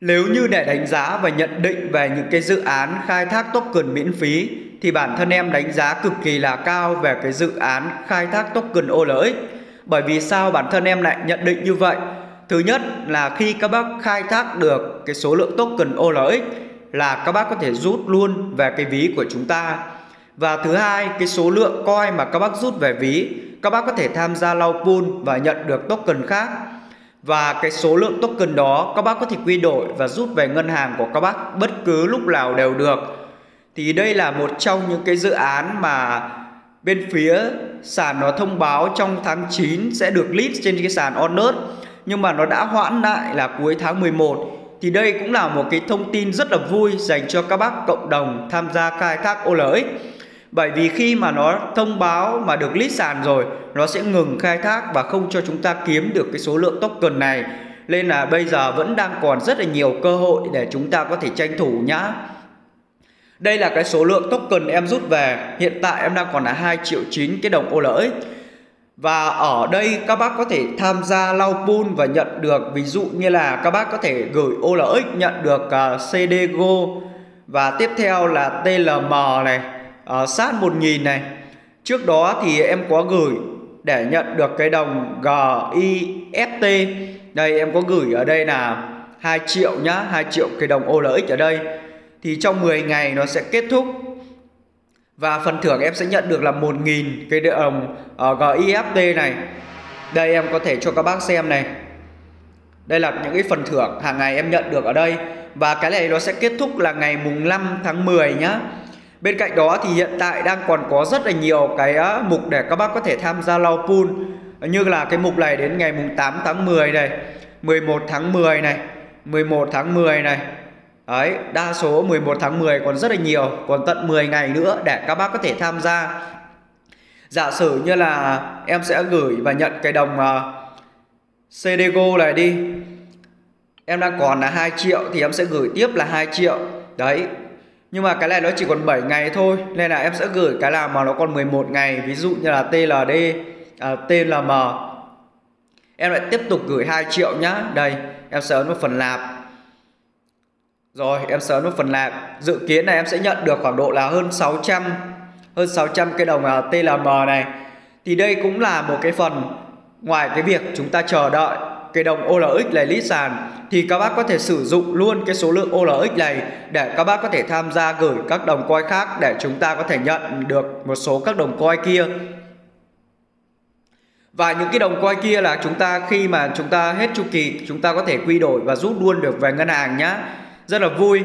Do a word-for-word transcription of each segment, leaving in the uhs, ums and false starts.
Nếu như để đánh giá và nhận định về những cái dự án khai thác token miễn phí thì bản thân em đánh giá cực kỳ là cao về cái dự án khai thác token ô lờ ích. Bởi vì sao bản thân em lại nhận định như vậy? Thứ nhất là khi các bác khai thác được cái số lượng token ô lờ ích là các bác có thể rút luôn về cái ví của chúng ta. Và thứ hai, cái số lượng coin mà các bác rút về ví, các bác có thể tham gia lao pool và nhận được token khác. Và cái số lượng token đó các bác có thể quy đổi và rút về ngân hàng của các bác bất cứ lúc nào đều được. Thì đây là một trong những cái dự án mà bên phía sàn nó thông báo trong tháng chín sẽ được list trên cái sàn o en u ét, nhưng mà nó đã hoãn lại là cuối tháng mười một. Thì đây cũng là một cái thông tin rất là vui dành cho các bác cộng đồng tham gia khai thác ô lờ ích. Bởi vì khi mà nó thông báo mà được list sàn rồi, nó sẽ ngừng khai thác và không cho chúng ta kiếm được cái số lượng token này. Nên là bây giờ vẫn đang còn rất là nhiều cơ hội để chúng ta có thể tranh thủ nhá. Đây là cái số lượng token em rút về. Hiện tại em đang còn là hai triệu chín cái đồng ô lờ ích. Và ở đây các bác có thể tham gia lao pool và nhận được. Ví dụ như là các bác có thể gửi ô lờ ích nhận được uh, xê đê giê ô. Và tiếp theo là tê lờ em này, uh, sát một nghìn này. Trước đó thì em có gửi để nhận được cái đồng giê i ép tê. Đây em có gửi ở đây là hai triệu nhá, hai triệu cái đồng ô lờ ích ở đây. Thì trong mười ngày nó sẽ kết thúc. Và phần thưởng em sẽ nhận được là một nghìn cái đồng uh, giê i ép tê này. Đây em có thể cho các bác xem này. Đây là những cái phần thưởng hàng ngày em nhận được ở đây. Và cái này nó sẽ kết thúc là ngày mùng năm tháng mười nhá. Bên cạnh đó thì hiện tại đang còn có rất là nhiều cái uh, mục để các bác có thể tham gia lao pool. Như là cái mục này đến ngày mùng tám tháng mười này, mười một tháng mười này, mười một tháng mười này. Đấy, đa số mười một tháng mười còn rất là nhiều, còn tận mười ngày nữa để các bác có thể tham gia. Giả sử như là em sẽ gửi và nhận cái đồng uh, xê đê giê ô này đi. Em đang còn là hai triệu thì em sẽ gửi tiếp là hai triệu. Đấy, nhưng mà cái này nó chỉ còn bảy ngày thôi. Nên là em sẽ gửi cái nào mà nó còn mười một ngày. Ví dụ như là tê lờ đê, uh, tê lờ em. Em lại tiếp tục gửi hai triệu nhá. Đây, em sẽ ấn vào phần lạp. Rồi em sớm vào phần lạc. Dự kiến là em sẽ nhận được khoảng độ là hơn sáu trăm Hơn sáu trăm cái đồng uh, tê lờ em này. Thì đây cũng là một cái phần. Ngoài cái việc chúng ta chờ đợi cái đồng ô lờ ích này lít sàn, thì các bác có thể sử dụng luôn cái số lượng ô lờ ích này để các bác có thể tham gia gửi các đồng coin khác, để chúng ta có thể nhận được một số các đồng coin kia. Và những cái đồng coin kia là chúng ta khi mà chúng ta hết chu kỳ, chúng ta có thể quy đổi và rút luôn được về ngân hàng nhá. Rất là vui.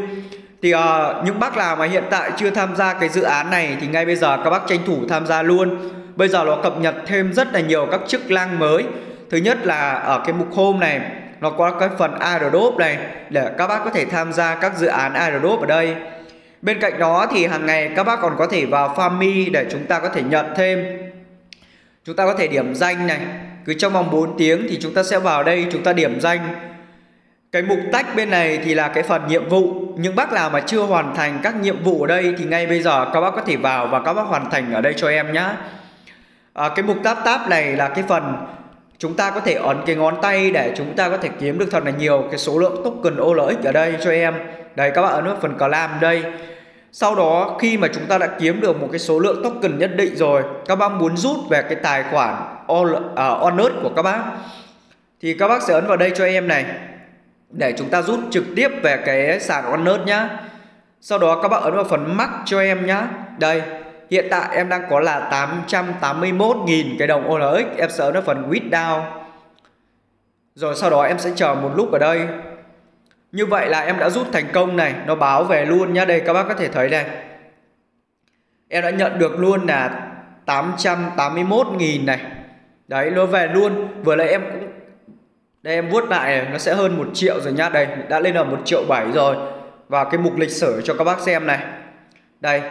Thì uh, những bác nào mà hiện tại chưa tham gia cái dự án này thì ngay bây giờ các bác tranh thủ tham gia luôn. Bây giờ nó cập nhật thêm rất là nhiều các chức năng mới. Thứ nhất là ở cái mục home này, nó có cái phần airdrop này để các bác có thể tham gia các dự án airdrop ở đây. Bên cạnh đó thì hàng ngày các bác còn có thể vào Farmy để chúng ta có thể nhận thêm. Chúng ta có thể điểm danh này. Cứ trong vòng bốn tiếng thì chúng ta sẽ vào đây chúng ta điểm danh. Cái mục tách bên này thì là cái phần nhiệm vụ. Những bác nào mà chưa hoàn thành các nhiệm vụ ở đây thì ngay bây giờ các bác có thể vào và các bác hoàn thành ở đây cho em nhé. À, cái mục tab tab này là cái phần chúng ta có thể ấn cái ngón tay để chúng ta có thể kiếm được thật là nhiều cái số lượng token ô lờ ích ở đây cho em. Đấy, các bạn ấn vào phần claim đây. Sau đó khi mà chúng ta đã kiếm được một cái số lượng token nhất định rồi, các bác muốn rút về cái tài khoản o en u ét của các bác thì các bác sẽ ấn vào đây cho em này, để chúng ta rút trực tiếp về cái sàn o en u ét nhá. Sau đó các bạn ấn vào phần max cho em nhá. Đây, hiện tại em đang có là tám trăm tám mươi mốt nghìn cái đồng ô lờ ích. Em sẽ ấn vào phần withdraw. Rồi sau đó em sẽ chờ một lúc ở đây. Như vậy là em đã rút thành công này. Nó báo về luôn nhá. Đây các bác có thể thấy này, em đã nhận được luôn là tám trăm tám mươi mốt nghìn này. Đấy, nó về luôn. Vừa nãy em cũng, đây em vuốt lại này, nó sẽ hơn một triệu rồi nhá. Đây đã lên ở một triệu bảy rồi. Và cái mục lịch sử cho các bác xem này. Đây,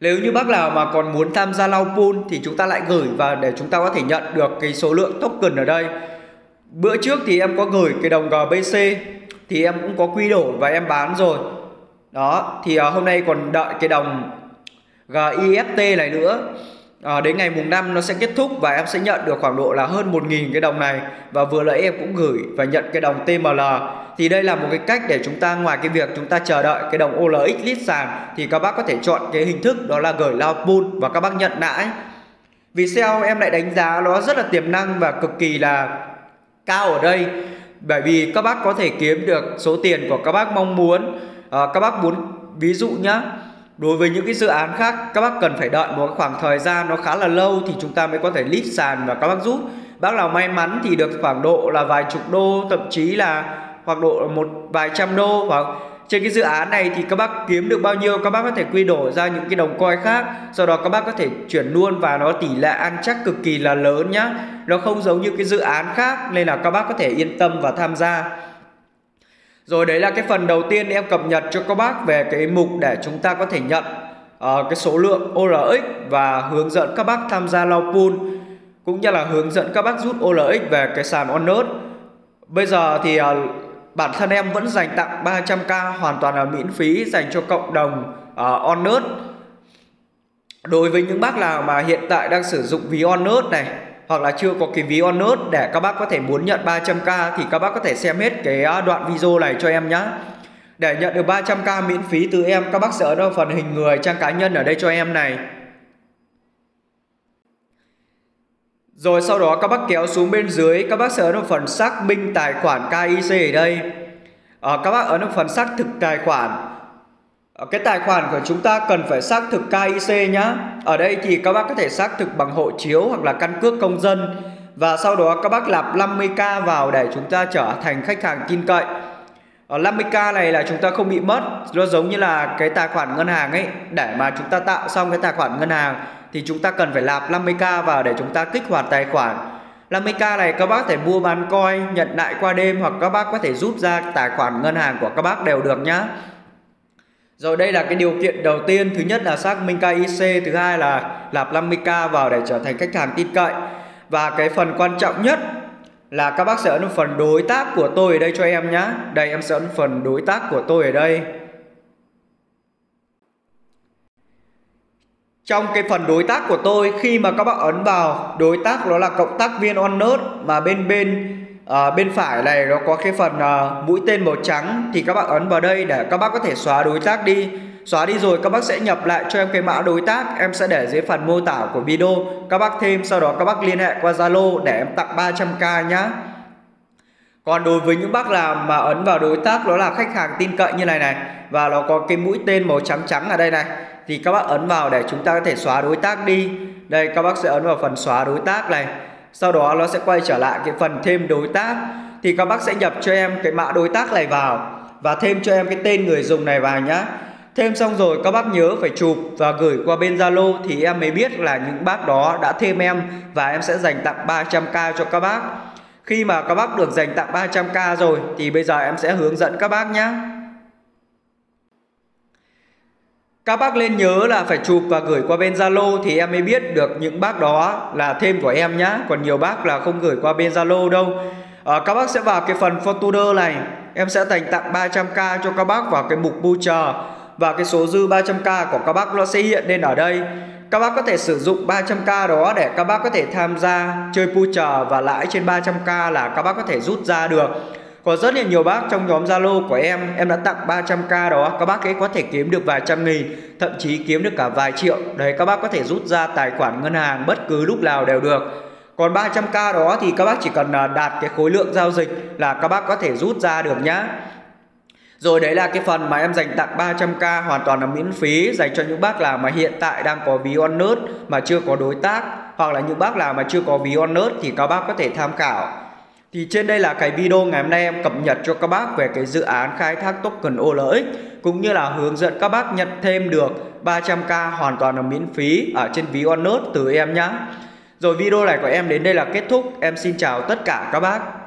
nếu như bác nào mà còn muốn tham gia lao pool thì chúng ta lại gửi và để chúng ta có thể nhận được cái số lượng token ở đây. Bữa trước thì em có gửi cái đồng giê bê xê thì em cũng có quy đổi và em bán rồi. Đó, thì hôm nay còn đợi cái đồng giê i ép tê này nữa. à, đến ngày mùng năm nó sẽ kết thúc và em sẽ nhận được khoảng độ là hơn một nghìn cái đồng này. Và vừa nãy em cũng gửi và nhận cái đồng tê em lờ. Thì đây là một cái cách để chúng ta, ngoài cái việc chúng ta chờ đợi cái đồng ô lờ ích list sàn, thì các bác có thể chọn cái hình thức đó là gửi lao pool và các bác nhận lãi. Vì sao em lại đánh giá nó rất là tiềm năng và cực kỳ là cao ở đây? Bởi vì các bác có thể kiếm được số tiền của các bác mong muốn. à, Các bác muốn, ví dụ nhá, đối với những cái dự án khác các bác cần phải đợi một khoảng thời gian nó khá là lâu thì chúng ta mới có thể list sàn và các bác rút. Bác nào may mắn thì được khoảng độ là vài chục đô, thậm chí là khoảng độ một vài trăm đô. Hoặc trên cái dự án này thì các bác kiếm được bao nhiêu các bác có thể quy đổi ra những cái đồng coin khác, sau đó các bác có thể chuyển luôn và nó tỷ lệ ăn chắc cực kỳ là lớn nhá. Nó không giống như cái dự án khác nên là các bác có thể yên tâm và tham gia. Rồi đấy là cái phần đầu tiên em cập nhật cho các bác về cái mục để chúng ta có thể nhận uh, cái số lượng ô lờ ích và hướng dẫn các bác tham gia lao pool, cũng như là hướng dẫn các bác rút ô lờ ích về cái sàn ONUS. Bây giờ thì uh, bản thân em vẫn dành tặng ba trăm k hoàn toàn là miễn phí dành cho cộng đồng uh, ONUS. Đối với những bác nào mà hiện tại đang sử dụng ví ONUS này, hoặc là chưa có cái ví ONUS, để các bác có thể muốn nhận ba trăm k thì các bác có thể xem hết cái đoạn video này cho em nhé. Để nhận được ba trăm k miễn phí từ em, các bác sẽ ấn vào phần hình người trang cá nhân ở đây cho em này. Rồi sau đó các bác kéo xuống bên dưới, các bác sẽ ấn vào phần xác minh tài khoản ca i xê ở đây. à, Các bác ấn vào phần xác thực tài khoản. Cái tài khoản của chúng ta cần phải xác thực ca i xê nhá. Ở đây thì các bác có thể xác thực bằng hộ chiếu hoặc là căn cước công dân. Và sau đó các bác nạp năm mươi k vào để chúng ta trở thành khách hàng tin cậy. Ở năm mươi k này là chúng ta không bị mất. Nó giống như là cái tài khoản ngân hàng ấy. Để mà chúng ta tạo xong cái tài khoản ngân hàng thì chúng ta cần phải nạp năm mươi k vào để chúng ta kích hoạt tài khoản. năm mươi k này các bác có thể mua bán coin, nhận lại qua đêm, hoặc các bác có thể rút ra tài khoản ngân hàng của các bác đều được nhá. Rồi đây là cái điều kiện đầu tiên. Thứ nhất là xác minh ca i xê, thứ hai là nạp năm mươi k vào để trở thành khách hàng tin cậy. Và cái phần quan trọng nhất là các bác sẽ ấn phần đối tác của tôi ở đây cho em nhé. Đây em sẽ ấn phần đối tác của tôi ở đây. Trong cái phần đối tác của tôi, khi mà các bác ấn vào đối tác đó là cộng tác viên ONUS, mà bên bên À, bên phải này nó có cái phần à, mũi tên màu trắng thì các bạn ấn vào đây để các bác có thể xóa đối tác đi. Xóa đi rồi các bác sẽ nhập lại cho em cái mã đối tác, em sẽ để dưới phần mô tả của video. Các bác thêm, sau đó các bác liên hệ qua Zalo để em tặng ba trăm k nhá. Còn đối với những bác nào mà ấn vào đối tác đó là khách hàng tin cậy như này này, và nó có cái mũi tên màu trắng trắng ở đây này, thì các bác ấn vào để chúng ta có thể xóa đối tác đi. Đây các bác sẽ ấn vào phần xóa đối tác này. Sau đó nó sẽ quay trở lại cái phần thêm đối tác. Thì các bác sẽ nhập cho em cái mã đối tác này vào, và thêm cho em cái tên người dùng này vào nhá. Thêm xong rồi các bác nhớ phải chụp và gửi qua bên Zalo, thì em mới biết là những bác đó đã thêm em, và em sẽ dành tặng ba trăm k cho các bác. Khi mà các bác được dành tặng ba trăm k rồi thì bây giờ em sẽ hướng dẫn các bác nhá. Các bác nên nhớ là phải chụp và gửi qua bên Zalo thì em mới biết được những bác đó là thêm của em nhá. Còn nhiều bác là không gửi qua bên Zalo đâu. à, Các bác sẽ vào cái phần folder này. Em sẽ dành tặng ba trăm k cho các bác vào cái mục Pucher. Và cái số dư ba trăm k của các bác nó sẽ hiện lên ở đây. Các bác có thể sử dụng ba trăm k đó để các bác có thể tham gia chơi Pucher, và lãi trên ba trăm k là các bác có thể rút ra được. Có rất là nhiều bác trong nhóm Zalo của em, em đã tặng ba trăm k đó, các bác ấy có thể kiếm được vài trăm nghìn, thậm chí kiếm được cả vài triệu. Đấy, các bác có thể rút ra tài khoản ngân hàng bất cứ lúc nào đều được. Còn ba trăm k đó thì các bác chỉ cần đạt cái khối lượng giao dịch là các bác có thể rút ra được nhá. Rồi đấy là cái phần mà em dành tặng ba trăm k hoàn toàn là miễn phí dành cho những bác nào mà hiện tại đang có ví ONUS mà chưa có đối tác, hoặc là những bác nào mà chưa có ví ONUS thì các bác có thể tham khảo. Thì trên đây là cái video ngày hôm nay em cập nhật cho các bác về cái dự án khai thác token ô lờ ích, cũng như là hướng dẫn các bác nhận thêm được ba trăm k hoàn toàn là miễn phí ở trên ví ONUS từ em nhá. Rồi video này của em đến đây là kết thúc. Em xin chào tất cả các bác.